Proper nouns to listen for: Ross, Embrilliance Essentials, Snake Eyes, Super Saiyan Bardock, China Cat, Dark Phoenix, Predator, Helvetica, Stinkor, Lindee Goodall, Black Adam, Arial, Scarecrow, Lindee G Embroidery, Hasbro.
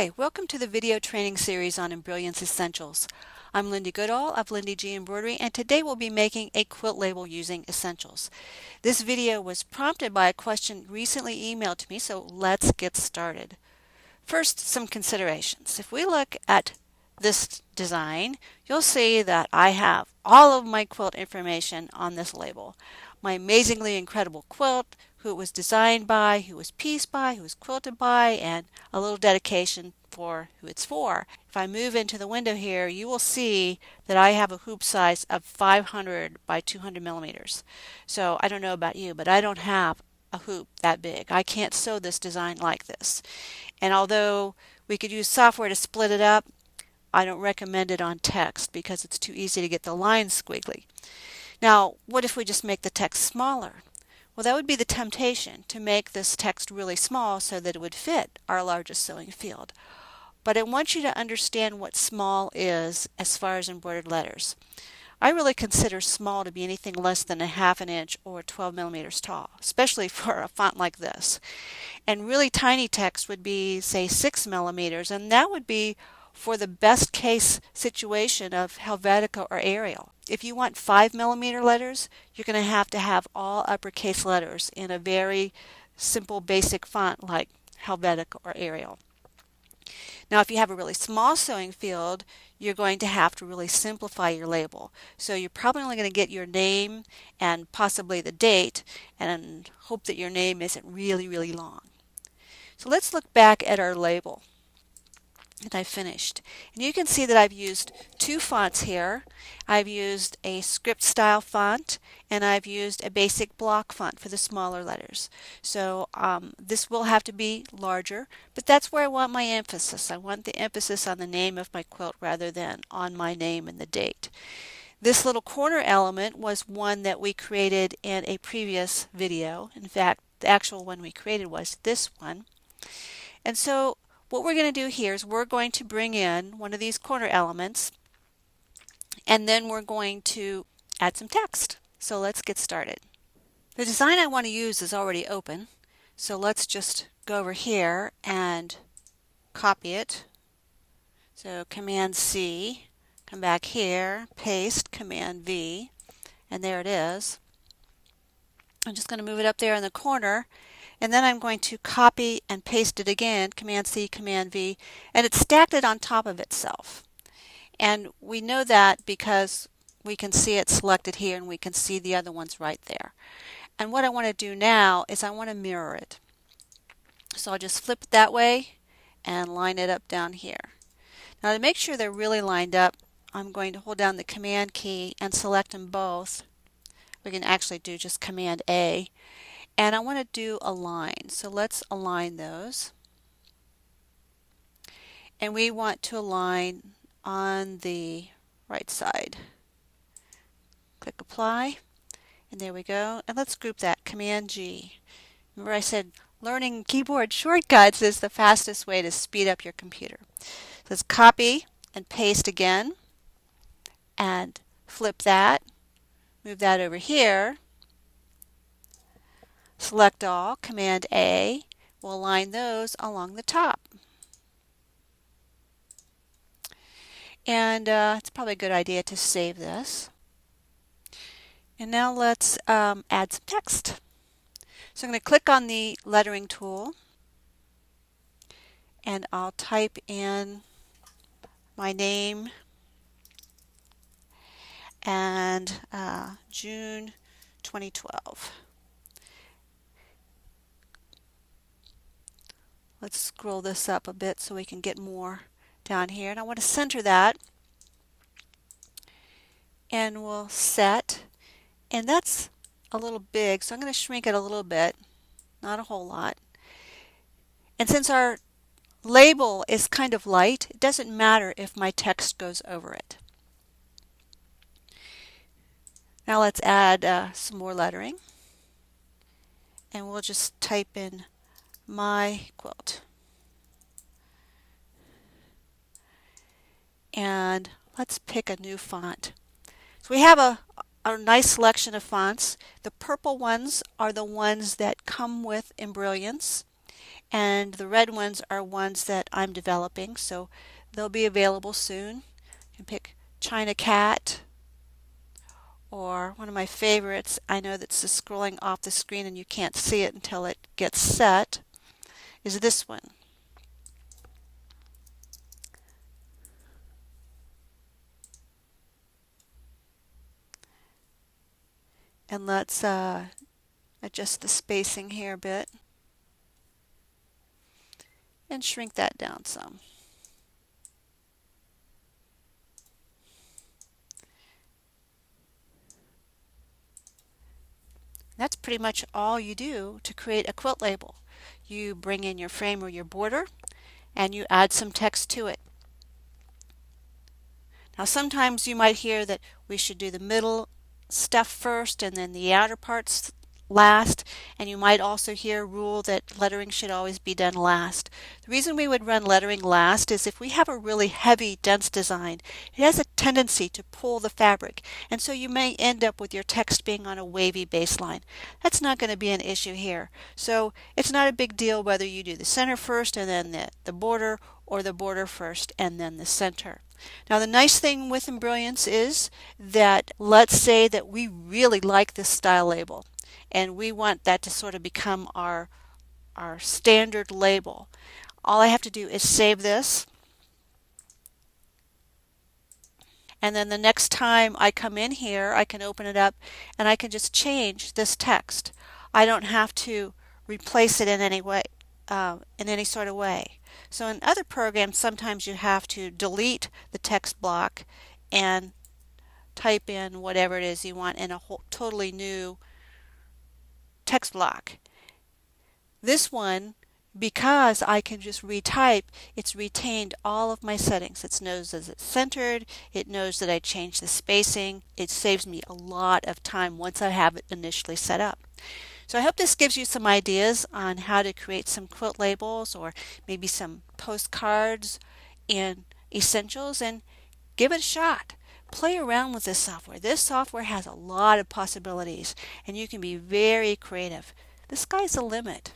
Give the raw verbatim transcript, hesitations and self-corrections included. Hi, welcome to the video training series on Embrilliance Essentials. I'm Lindee Goodall of Lindee G Embroidery, and today we'll be making a quilt label using Essentials. This video was prompted by a question recently emailed to me, so let's get started. First, some considerations. If we look at this design, you'll see that I have all of my quilt information on this label. My amazingly incredible quilt, who it was designed by, who it was pieced by, who it was quilted by, and a little dedication for who it's for. If I move into the window here, you will see that I have a hoop size of five hundred by two hundred millimeters. So I don't know about you, but I don't have a hoop that big. I can't sew this design like this. And although we could use software to split it up, I don't recommend it on text because it's too easy to get the lines squiggly. Now, what if we just make the text smaller? Well, that would be the temptation, to make this text really small so that it would fit our largest sewing field. But I want you to understand what small is as far as embroidered letters. I really consider small to be anything less than a half an inch or twelve millimeters tall, especially for a font like this. And really tiny text would be, say, six millimeters, and that would be for the best case situation of Helvetica or Arial. If you want five millimeter letters, you're going to have to have all uppercase letters in a very simple basic font like Helvetica or Arial. Now, if you have a really small sewing field, you're going to have to really simplify your label. So you're probably only going to get your name and possibly the date, and hope that your name isn't really, really long. So let's look back at our label. And I finished. And you can see that I've used two fonts here. I've used a script style font, and I've used a basic block font for the smaller letters. So um, this will have to be larger, but that's where I want my emphasis. I want the emphasis on the name of my quilt rather than on my name and the date. This little corner element was one that we created in a previous video. In fact, the actual one we created was this one. And so what we're going to do here is we're going to bring in one of these corner elements, and then we're going to add some text. So let's get started. The design I want to use is already open, so let's just go over here and copy it. So Command C, come back here, paste, Command V, and there it is. I'm just going to move it up there in the corner, and then I'm going to copy and paste it again, Command-C, Command-V, and it's stacked it on top of itself. And we know that because we can see it selected here, and we can see the other ones right there. And what I want to do now is I want to mirror it. So I'll just flip it that way and line it up down here. Now, to make sure they're really lined up, I'm going to hold down the Command key and select them both. We can actually do just Command-A. And I want to do align, so let's align those. And we want to align on the right side. Click Apply, and there we go. And let's group that, Command-G. Remember I said learning keyboard shortcuts is the fastest way to speed up your computer. So let's copy and paste again, and flip that, move that over here. Select all, Command A, we'll align those along the top. And uh, it's probably a good idea to save this. And now let's um, add some text. So I'm going to click on the lettering tool, and I'll type in my name and uh, June twenty twelve. Let's scroll this up a bit so we can get more down here. And I want to center that. And we'll set. And that's a little big, so I'm going to shrink it a little bit. Not a whole lot. And since our label is kind of light, it doesn't matter if my text goes over it. Now let's add uh, some more lettering. And we'll just type in my quilt, and let's pick a new font. So we have a, a nice selection of fonts. The purple ones are the ones that come with Embrilliance, and the red ones are ones that I'm developing, so they'll be available soon. You can pick China Cat, or one of my favorites, I know that's just scrolling off the screen and you can't see it until it gets set, is this one. And let's uh, adjust the spacing here a bit and shrink that down some. That's pretty much all you do to create a quilt label. You bring in your frame or your border and you add some text to it. Now sometimes you might hear that we should do the middle stuff first and then the outer parts last, and you might also hear a rule that lettering should always be done last. The reason we would run lettering last is if we have a really heavy, dense design, it has a tendency to pull the fabric, and so you may end up with your text being on a wavy baseline. That's not going to be an issue here, so it's not a big deal whether you do the center first and then the, the border, or the border first and then the center. Now the nice thing with Embrilliance is that, let's say that we really like this style label and we want that to sort of become our our standard label. All I have to do is save this, and then the next time I come in here I can open it up and I can just change this text. I don't have to replace it in any way, uh, in any sort of way. So in other programs sometimes you have to delete the text block and type in whatever it is you want in a whole totally new text block. This one, because I can just retype, it's retained all of my settings. It knows that it's centered, it knows that I changed the spacing, it saves me a lot of time once I have it initially set up. So I hope this gives you some ideas on how to create some quilt labels or maybe some postcards in Essentials, and give it a shot. Play around with this software. This software has a lot of possibilities and you can be very creative. The sky's the limit.